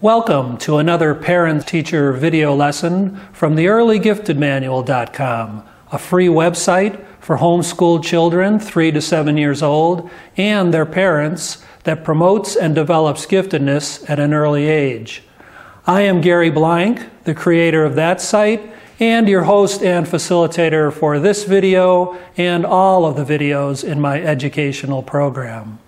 Welcome to another parent-teacher video lesson from theearlygiftedmanual.com, a free website for homeschooled children 3 to 7 years old and their parents that promotes and develops giftedness at an early age. I am Gary Blank, the creator of that site, and your host and facilitator for this video and all of the videos in my educational program.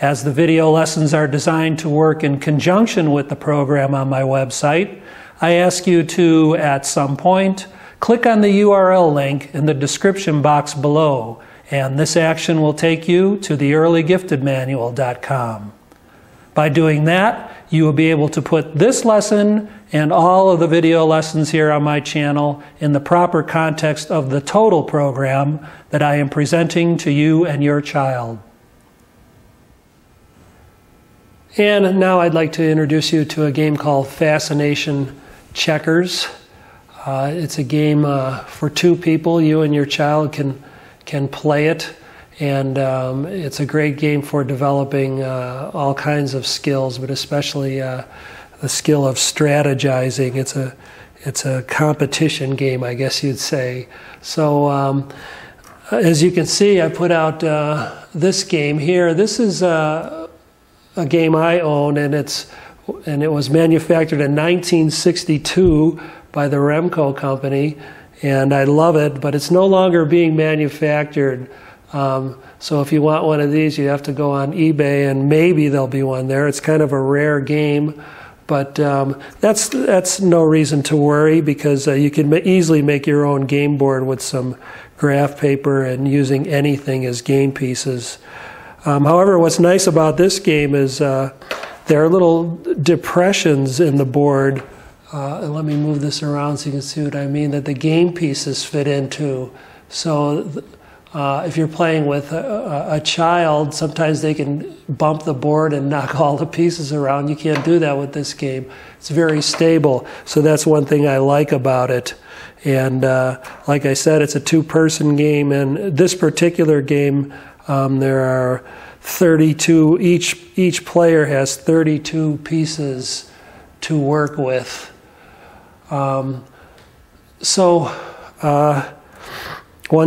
As the video lessons are designed to work in conjunction with the program on my website, I ask you to, at some point, click on the URL link in the description box below, and this action will take you to theearlygiftedmanual.com. By doing that, you will be able to put this lesson and all of the video lessons here on my channel in the proper context of the total program that I am presenting to you and your child. And now I'd like to introduce you to a game called Fascination Checkers. It's a game for two people. You and your child can play it, and it's a great game for developing all kinds of skills, but especially the skill of strategizing. It's a competition game, I guess you'd say. So as you can see, I put out this game here. This is a game I own, and it was manufactured in 1962 by the Remco company, and I love it, but it's no longer being manufactured. So if you want one of these, you have to go on eBay, and maybe there'll be one there. It's kind of a rare game, but that's no reason to worry, because you can easily make your own game board with some graph paper and using anything as game pieces. However, what's nice about this game is there are little depressions in the board. Let me move this around so you can see what I mean, that the game pieces fit into. So if you're playing with a child, sometimes they can bump the board and knock all the pieces around. You can't do that with this game. It's very stable. So that's one thing I like about it. And like I said, it's a two-person game, and this particular game, there are 32, each player has 32 pieces to work with. Once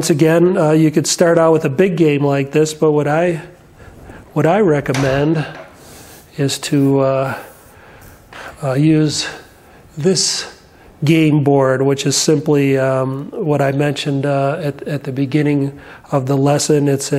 again, you could start out with a big game like this, but what I recommend is to use this game board, which is simply what I mentioned at the beginning of the lesson. It's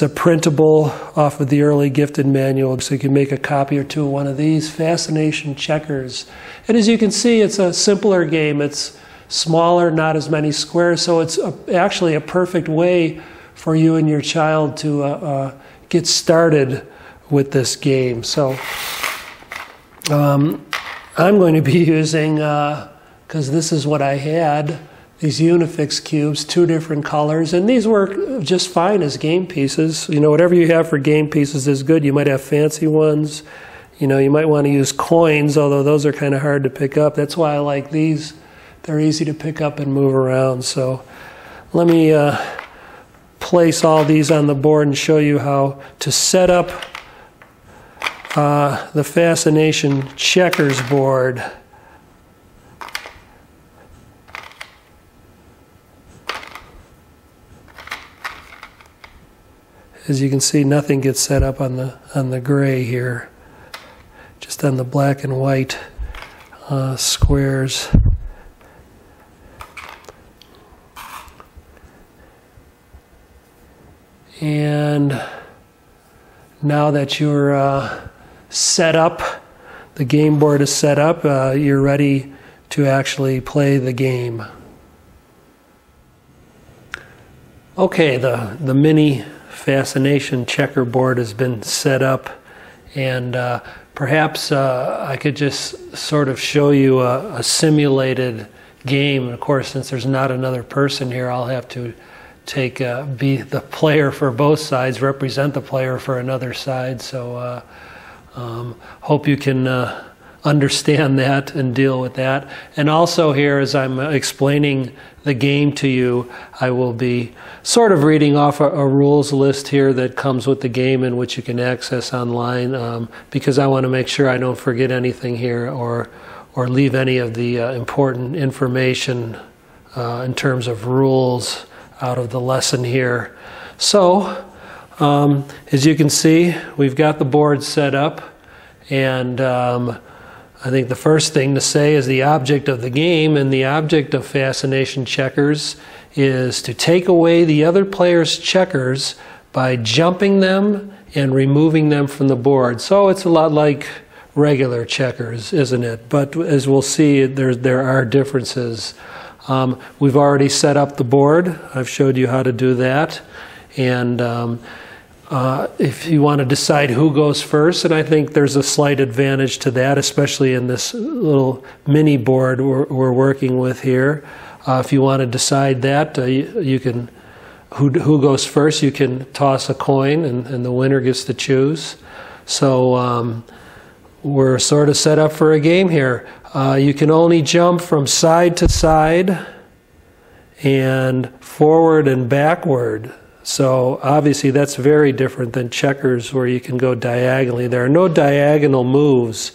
a printable off of the Early Gifted Manual, so you can make a copy or two of one of these, Fascination Checkers. And as you can see, it's a simpler game. It's smaller, not as many squares, so it's actually a perfect way for you and your child to get started with this game. So I'm going to be using, because this is what I had, these Unifix cubes, two different colors, and these work just fine as game pieces. You know, whatever you have for game pieces is good. You might have fancy ones. You know, you might want to use coins, although those are kind of hard to pick up. That's why I like these. They're easy to pick up and move around. So let me place all these on the board and show you how to set up the Fascination Checkers board. As you can see, nothing gets set up on the gray here, just on the black and white squares. And now that you're set up, the game board is set up, you're ready to actually play the game. Okay, the mini Fascination Checkerboard has been set up, and perhaps I could just sort of show you a simulated game. Of course, since there's not another person here, I'll have to be the player for both sides, represent the player for another side. So hope you can understand that and deal with that. And also here, as I'm explaining the game to you, I will be sort of reading off a rules list here that comes with the game and which you can access online, because I want to make sure I don't forget anything here or leave any of the important information in terms of rules out of the lesson here. So, as you can see, we've got the board set up, and I think the first thing to say is the object of the game and the object of Fascination Checkers is to take away the other player's checkers by jumping them and removing them from the board. So it's a lot like regular checkers, isn't it? But as we'll see, there are differences. We've already set up the board. I've showed you how to do that. And if you want to decide who goes first, and I think there's a slight advantage to that, especially in this little mini board we're working with here. If you want to decide that, you can, who goes first, you can toss a coin, and the winner gets to choose. So we're sort of set up for a game here. You can only jump from side to side and forward and backward. So obviously that's very different than checkers where you can go diagonally. There are no diagonal moves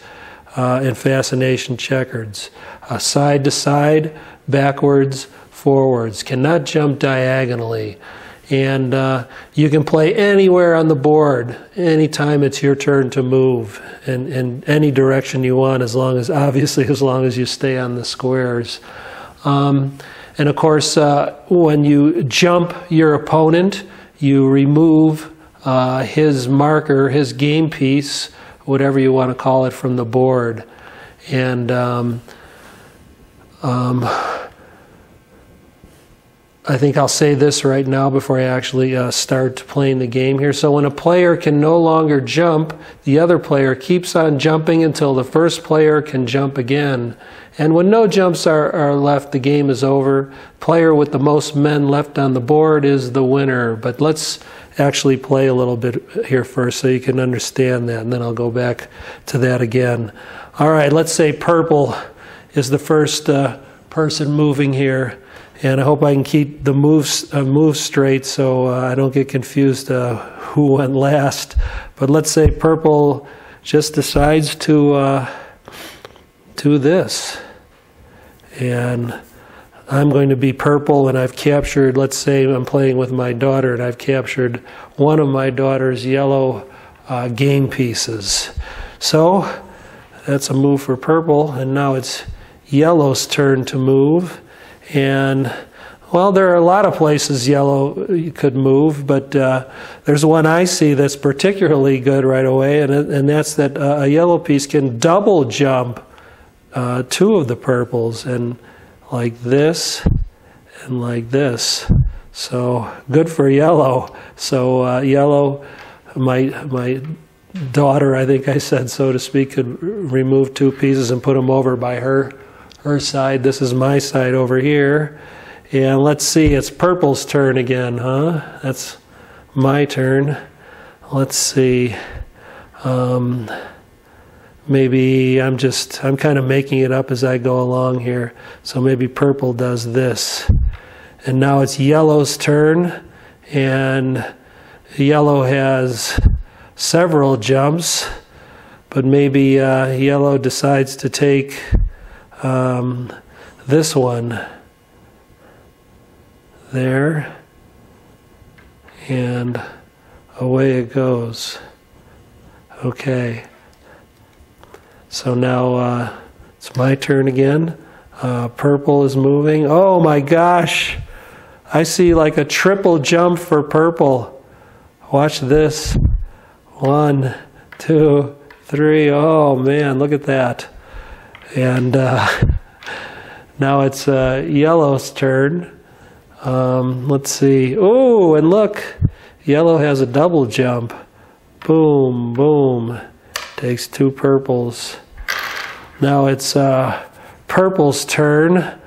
in Fascination Checkers. Side to side, backwards, forwards. Cannot jump diagonally. And you can play anywhere on the board, anytime it's your turn to move, in any direction you want, as long as, obviously, as long as you stay on the squares. And of course, when you jump your opponent, you remove his marker, his game piece, whatever you want to call it, from the board. And I think I'll say this right now before I actually start playing the game here. So when a player can no longer jump, the other player keeps on jumping until the first player can jump again. And when no jumps are left, the game is over. Player with the most men left on the board is the winner. But let's actually play a little bit here first so you can understand that, and then I'll go back to that again. All right, let's say purple is the first person moving here. And I hope I can keep the moves straight so I don't get confused who went last. But let's say purple just decides to do this. And I'm going to be purple, and I've captured, let's say I'm playing with my daughter, and I've captured one of my daughter's yellow game pieces. So that's a move for purple, and now it's yellow's turn to move. And, well, there are a lot of places yellow could move, but there's one I see that's particularly good right away, and that's that a yellow piece can double jump two of the purples, and like this, and like this. So good for yellow. So yellow, my daughter, I think I said, so to speak, could remove two pieces and put them over by her side. This is my side over here. And let's see, it's purple's turn again, huh? That's my turn. Let's see. Maybe I'm kind of making it up as I go along here. So maybe purple does this. And now it's yellow's turn. And yellow has several jumps. But maybe yellow decides to take this one there, and away it goes. Okay, so now it's my turn again. Purple is moving. Oh my gosh, I see like a triple jump for purple. Watch this. 1, 2, 3. Oh man, look at that. And now it's yellow's turn. Let's see. Oh, and look, yellow has a double jump. Boom, boom. Takes two purples. Now it's purple's turn.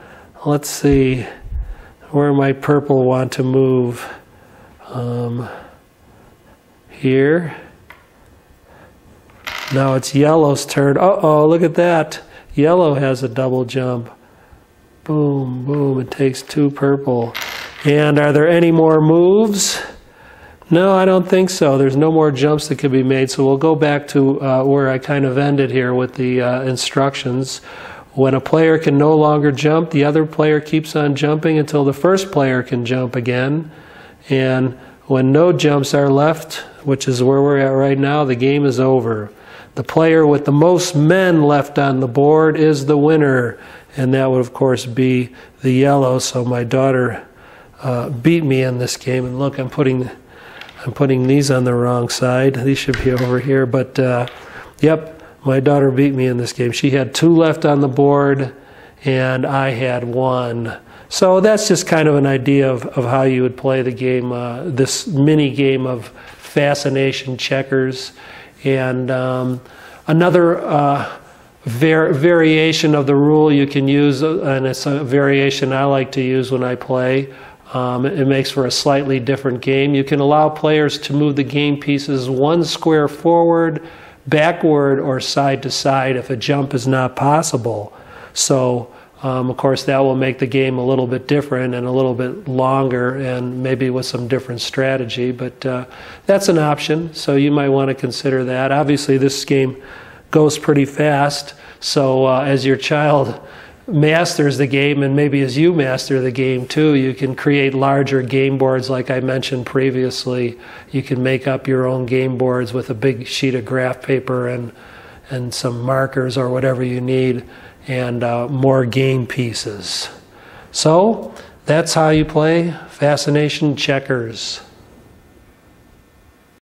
Let's see. Where might purple want to move? Here. Now it's yellow's turn. Uh-oh, look at that. Yellow has a double jump. Boom, boom, it takes two purple. And are there any more moves? No, I don't think so. There's no more jumps that can be made, so we'll go back to where I kind of ended here with the instructions. When a player can no longer jump, the other player keeps on jumping until the first player can jump again. And when no jumps are left, which is where we're at right now, the game is over. The player with the most men left on the board is the winner. And that would, of course, be the yellow. So my daughter beat me in this game. And look, I'm putting these on the wrong side. These should be over here. But, yep, my daughter beat me in this game. She had two left on the board, and I had one. So that's just kind of an idea of how you would play the game, this mini game of Fascination Checkers. And another variation of the rule you can use, and it's a variation I like to use when I play, it makes for a slightly different game. You can allow players to move the game pieces one square forward, backward, or side to side if a jump is not possible. So, of course, that will make the game a little bit different and a little bit longer and maybe with some different strategy, but that's an option, so you might want to consider that. Obviously, this game goes pretty fast, so as your child masters the game, and maybe as you master the game too, you can create larger game boards like I mentioned previously. You can make up your own game boards with a big sheet of graph paper and some markers or whatever you need, and more game pieces. So that's how you play Fascination Checkers.